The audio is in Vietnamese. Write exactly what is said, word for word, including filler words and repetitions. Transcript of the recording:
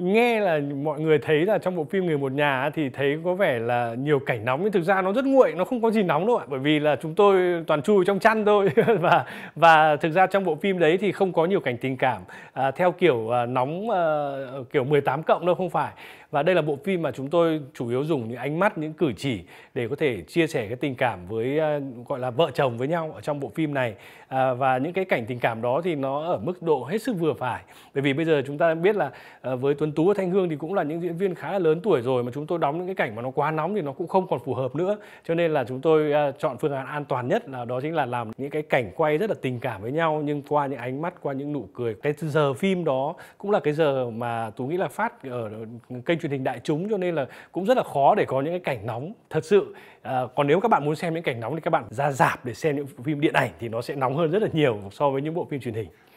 nghe là mọi người thấy là trong bộ phim Người Một Nhà thì thấy có vẻ là nhiều cảnh nóng, nhưng thực ra nó rất nguội, nó không có gì nóng đâu ạ. Bởi vì là chúng tôi toàn chui trong chăn thôi và và thực ra trong bộ phim đấy thì không có nhiều cảnh tình cảm à, theo kiểu à, nóng à, kiểu mười tám cộng đâu, không phải. Và đây là bộ phim mà chúng tôi chủ yếu dùng những ánh mắt, những cử chỉ để có thể chia sẻ cái tình cảm với à, gọi là vợ chồng với nhau ở trong bộ phim này. À, và những cái cảnh tình cảm đó thì nó ở mức độ hết sức vừa phải. Bởi vì bây giờ chúng ta biết là à, với Tuấn Tú và Thanh Hương thì cũng là những diễn viên khá là lớn tuổi rồi, mà chúng tôi đóng những cái cảnh mà nó quá nóng thì nó cũng không còn phù hợp nữa. Cho nên là chúng tôi à, chọn phương án an toàn nhất là đó chính là làm những cái cảnh quay rất là tình cảm với nhau, nhưng qua những ánh mắt, qua những nụ cười. Cái giờ phim đó cũng là cái giờ mà Tú nghĩ là phát ở kênh truyền hình đại chúng, cho nên là cũng rất là khó để có những cái cảnh nóng thật sự. À, còn nếu các bạn muốn xem những cảnh nóng thì các bạn ra rạp để xem những phim điện ảnh thì nó sẽ nóng hơn rất là nhiều so với những bộ phim truyền hình.